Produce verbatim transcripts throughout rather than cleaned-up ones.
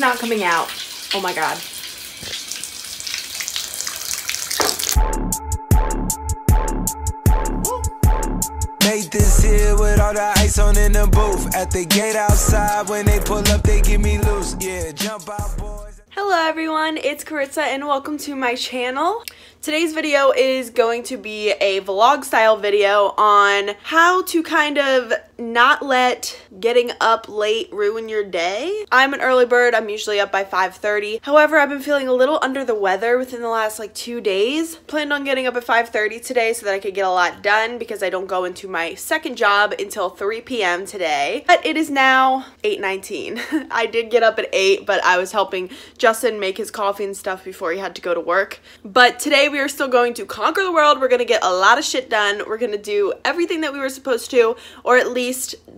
it's not coming out. Oh my God. Nathan's here with all the ice on in the booth. At the gate outside, when they pull up, they give me loose. Yeah, jump out, boys. Hello everyone, it's Caritza and welcome to my channel. Today's video is going to be a vlog style video on how to kind of not let getting up late ruin your day. I'm an early bird. I'm usually up by five thirty. However, I've been feeling a little under the weather within the last like two days. Planned on getting up at five thirty today so that I could get a lot done because I don't go into my second job until three p m today. But it is now eight nineteen. I did get up at eight, but I was helping Justin make his coffee and stuff before he had to go to work. But today we are still going to conquer the world. We're going to get a lot of shit done. We're going to do everything that we were supposed to, or at least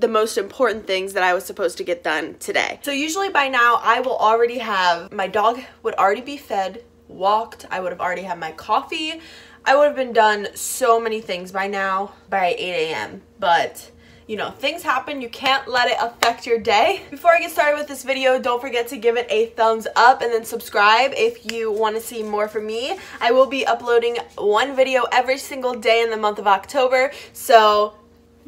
the most important things that I was supposed to get done today. So usually by now I will already have, my dog would already be fed, walked. I would have already had my coffee. I would have been done so many things by now, by eight a m But you know, things happen. You can't let it affect your day. Before I get started with this video, don't forget to give it a thumbs up and then subscribe if you want to see more from me. I will be uploading one video every single day in the month of October, so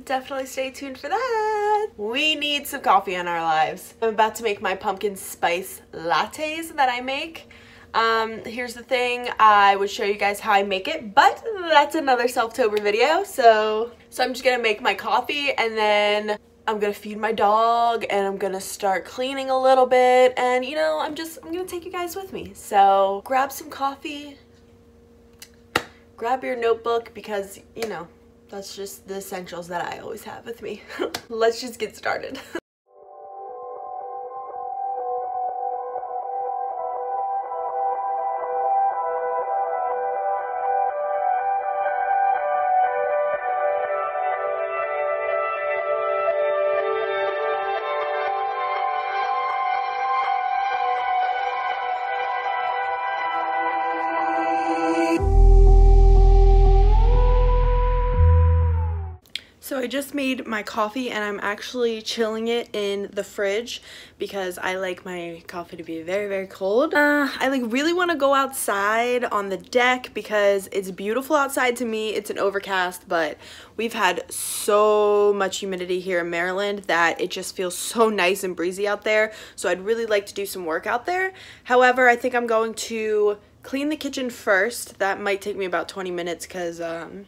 definitely stay tuned for that. We need some coffee in our lives. I'm about to make my pumpkin spice lattes that I make. Um, here's the thing, I would show you guys how I make it, but that's another Selftober video, so... So I'm just gonna make my coffee and then I'm gonna feed my dog and I'm gonna start cleaning a little bit, and you know, I'm just, I'm gonna take you guys with me. So grab some coffee, grab your notebook, because you know, that's just the essentials that I always have with me. Let's just get started. So I just made my coffee and I'm actually chilling it in the fridge because I like my coffee to be very, very cold. Uh, I like really want to go outside on the deck because it's beautiful outside to me. It's an overcast, but we've had so much humidity here in Maryland that it just feels so nice and breezy out there. So I'd really like to do some work out there. However, I think I'm going to clean the kitchen first. That might take me about twenty minutes because, um,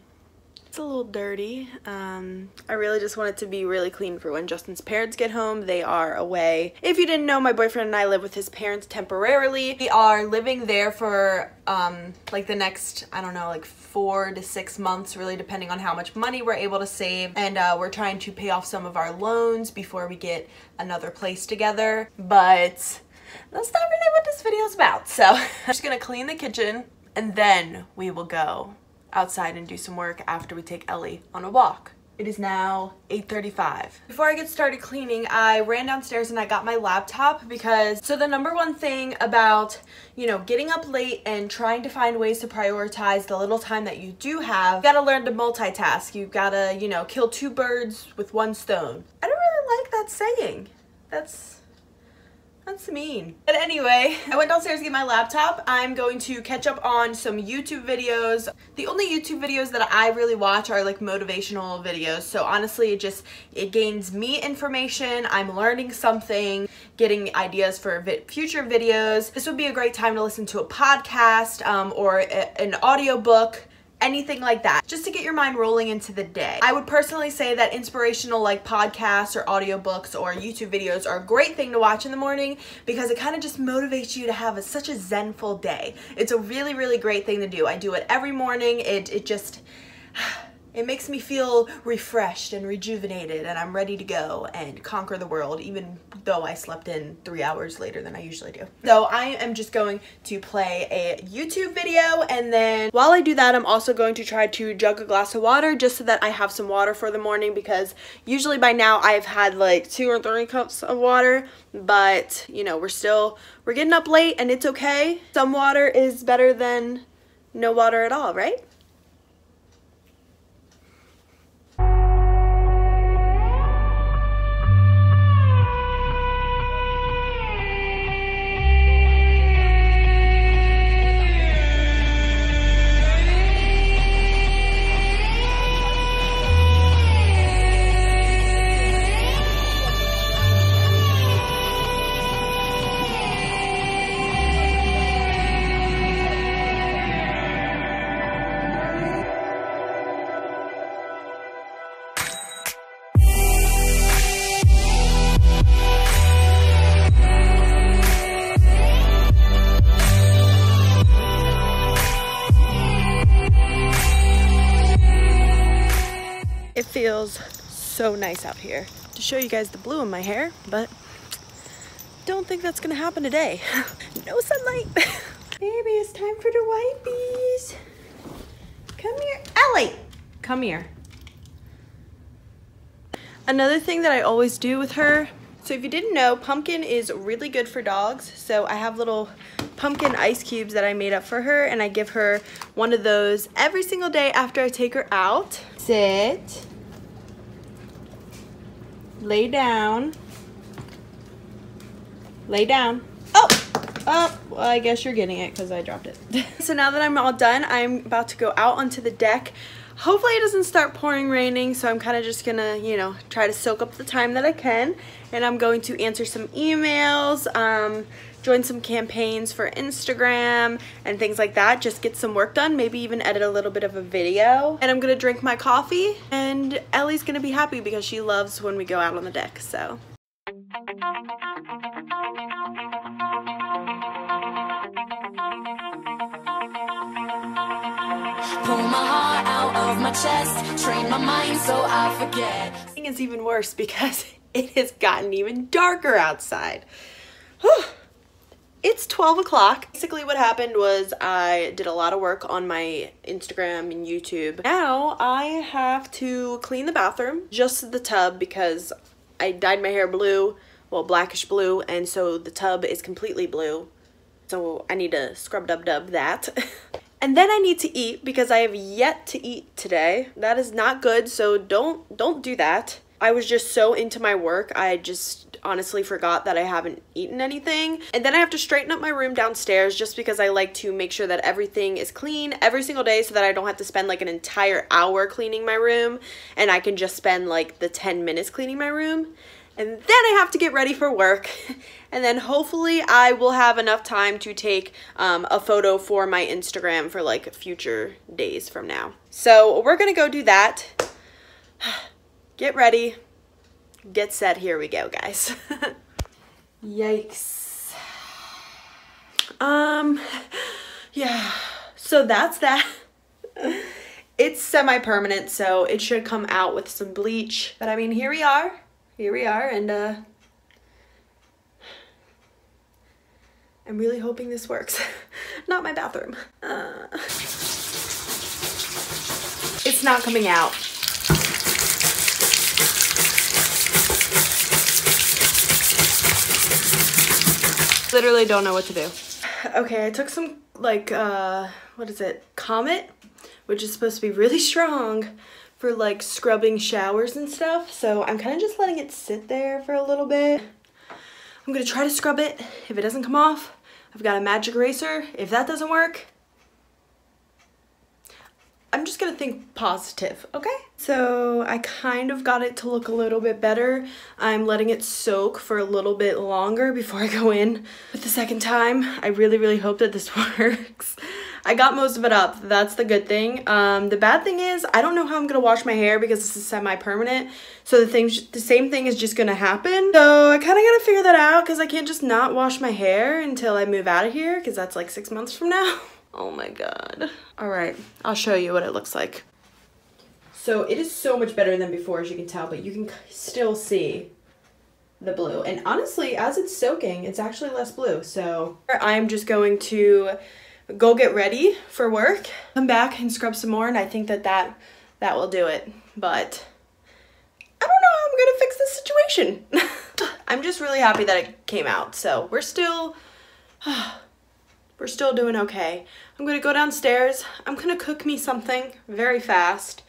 it's a little dirty. Um, I really just want it to be really clean for when Justin's parents get home. They are away. If you didn't know, my boyfriend and I live with his parents temporarily. We are living there for um, like the next, I don't know, like four to six months, really depending on how much money we're able to save. And uh, we're trying to pay off some of our loans before we get another place together. But that's not really what this video is about. So I'm just gonna clean the kitchen and then we will go outside and do some work after we take Ellie on a walk. It is now eight thirty-five. Before I get started cleaning, I ran downstairs and I got my laptop because, so the number one thing about, you know, getting up late and trying to find ways to prioritize the little time that you do have, you gotta learn to multitask. You gotta, you know, kill two birds with one stone. I don't really like that saying. That's... That's mean. But anyway, I went downstairs to get my laptop. I'm going to catch up on some YouTube videos. The only YouTube videos that I really watch are like motivational videos. So honestly, it just, it gains me information. I'm learning something, getting ideas for vi- future videos. This would be a great time to listen to a podcast um, or a, an audiobook. Anything like that, just to get your mind rolling into the day. I would personally say that inspirational like podcasts or audiobooks or YouTube videos are a great thing to watch in the morning because it kind of just motivates you to have a, such a zenful day. It's a really, really great thing to do. I do it every morning. It, it just, it makes me feel refreshed and rejuvenated and I'm ready to go and conquer the world, even though I slept in three hours later than I usually do. So I am just going to play a YouTube video, and then while I do that, I'm also going to try to jug a glass of water just so that I have some water for the morning, because usually by now I've had like two or three cups of water, but you know, we're still, we're getting up late and it's okay. Some water is better than no water at all, right? feels so nice out here. To show you guys the blue in my hair, but don't think that's gonna happen today. No sunlight. Baby, it's time for the wipies. Come here, Ellie. Come here. Another thing that I always do with her, so if you didn't know, pumpkin is really good for dogs. So I have little pumpkin ice cubes that I made up for her, and I give her one of those every single day after I take her out. Sit. Lay down. Lay down. Oh! Oh, well, I guess you're getting it because I dropped it. So now that I'm all done, I'm about to go out onto the deck. Hopefully it doesn't start pouring raining, so I'm kind of just gonna, you know, try to soak up the time that I can. And I'm going to answer some emails, um, join some campaigns for Instagram and things like that. Just get some work done, maybe even edit a little bit of a video. And I'm gonna drink my coffee, and Ellie's gonna be happy because she loves when we go out on the deck, so. Pull my heart out of my chest, train my mind so I forget. I think it's even worse because it has gotten even darker outside. Whew. It's twelve o'clock. Basically what happened was I did a lot of work on my Instagram and YouTube. Now I have to clean the bathroom, just the tub, because I dyed my hair blue, well, blackish blue, and so the tub is completely blue. So I need to scrub dub dub that. And then I need to eat because I have yet to eat today. That is not good, so don't don't do that. I was just so into my work, I just honestly forgot that I haven't eaten anything. And then I have to straighten up my room downstairs just because I like to make sure that everything is clean every single day so that I don't have to spend like an entire hour cleaning my room, and I can just spend like the ten minutes cleaning my room. And then I have to get ready for work. And then hopefully I will have enough time to take um, a photo for my Instagram for like future days from now. So we're gonna go do that. Get ready, get set, here we go, guys. Yikes. Um, yeah, so that's that. It's semi-permanent, so it should come out with some bleach. But I mean, here we are, here we are, and uh, I'm really hoping this works. Not my bathroom. Uh, it's not coming out. Literally don't know what to do. Okay, I took some, like, uh, what is it? Comet, which is supposed to be really strong for like scrubbing showers and stuff. So I'm kind of just letting it sit there for a little bit. I'm gonna try to scrub it. If it doesn't come off, I've got a magic eraser. If that doesn't work, I'm just gonna think positive, okay? So I kind of got it to look a little bit better. I'm letting it soak for a little bit longer before I go in. But the second time, I really, really hope that this works. I got most of it up, that's the good thing. Um, the bad thing is, I don't know how I'm gonna wash my hair because this is semi-permanent. So the, thing, the same thing is just gonna happen. So I kinda gotta figure that out because I can't just not wash my hair until I move out of here because that's like six months from now. Oh my God. All right, I'll show you what it looks like. So it is so much better than before, as you can tell, but you can still see the blue. And honestly, as it's soaking, it's actually less blue. So I'm just going to go get ready for work, come back and scrub some more. And I think that that, that will do it. But I don't know how I'm gonna fix this situation. I'm just really happy that it came out. So we're still, we're still doing okay. I'm gonna go downstairs, I'm gonna cook me something very fast,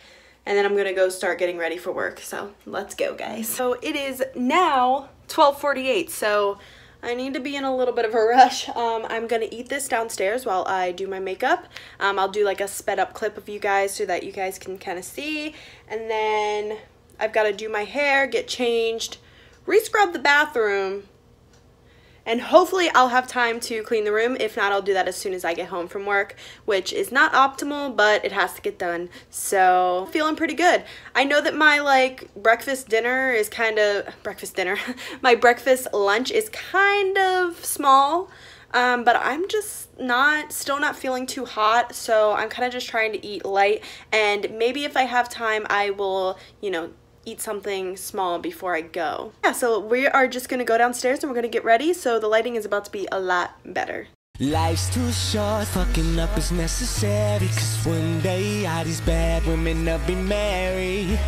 and then I'm gonna go start getting ready for work. So let's go, guys. So it is now twelve forty-eight, so I need to be in a little bit of a rush. Um, I'm gonna eat this downstairs while I do my makeup. Um, I'll do like a sped up clip of you guys so that you guys can kind of see. And then I've gotta do my hair, get changed, re-scrub the bathroom, and hopefully I'll have time to clean the room. If not, I'll do that as soon as I get home from work, which is not optimal, but it has to get done. So feeling pretty good. I know that my like breakfast dinner is kind of, breakfast dinner, my breakfast lunch is kind of small. um, but I'm just not still not feeling too hot, so I'm kind of just trying to eat light, and maybe if I have time I will, you know, eat something small before I go. Yeah, so we are just gonna go downstairs and we're gonna get ready, so the lighting is about to be a lot better. Life's too short, fucking up is necessary, cause one day all these bad women will be married.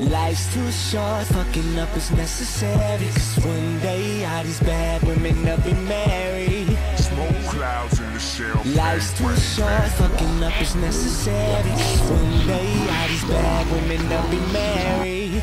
Life's too short, fucking up is necessary, cause one day all these bad women will be married. Smoke clouds in the shell. Life's too short, fucking up is necessary, cause one day all these bad women will be married.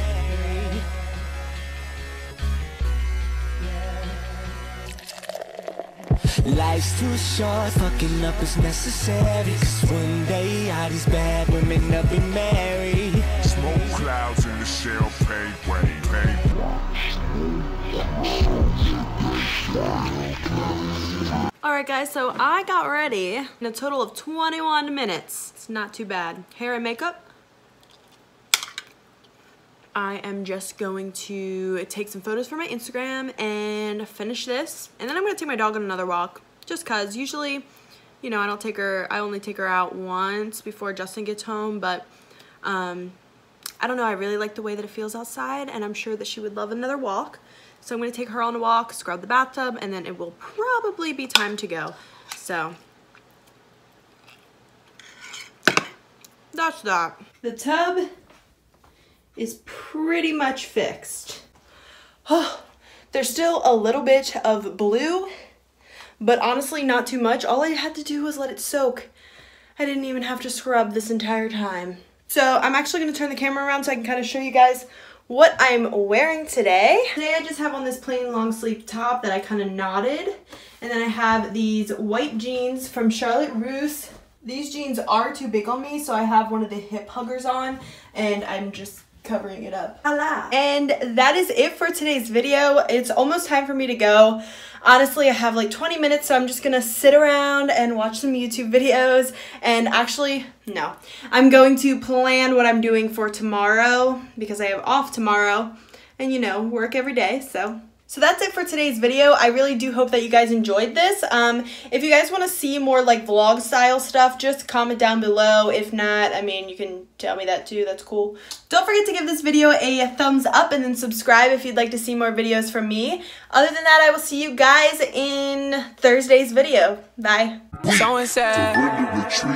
Life's too short, fucking up is necessary, cause one day all these bad women will be married. Smoke clouds in the shell, pay way, pay. Alright guys, so I got ready in a total of twenty-one minutes. It's not too bad. Hair and makeup. I am just going to take some photos for my Instagram and finish this. And then I'm gonna take my dog on another walk, just cause usually, you know, I don't take her, I only take her out once before Justin gets home, but um, I don't know, I really like the way that it feels outside and I'm sure that she would love another walk. So I'm gonna take her on a walk, scrub the bathtub, and then it will probably be time to go. So, that's that. The tub is pretty much fixed. Oh, there's still a little bit of blue, but honestly not too much. All I had to do was let it soak. I didn't even have to scrub this entire time. So I'm actually gonna turn the camera around so I can kind of show you guys what I'm wearing today. Today I just have on this plain long sleeve top that I kind of knotted, and then I have these white jeans from Charlotte Russe. These jeans are too big on me, so I have one of the hip huggers on, and I'm just covering it up. Voila. And that is it for today's video. It's almost time for me to go. Honestly, I have like twenty minutes, so I'm just gonna sit around and watch some YouTube videos. And actually, no, I'm going to plan what I'm doing for tomorrow because I have off tomorrow and, you know, work every day, so. So that's it for today's video. I really do hope that you guys enjoyed this. Um, if you guys want to see more like vlog style stuff, just comment down below. If not, I mean, you can tell me that too. That's cool. Don't forget to give this video a thumbs up and then subscribe if you'd like to see more videos from me. Other than that, I will see you guys in Thursday's video. Bye. So sad.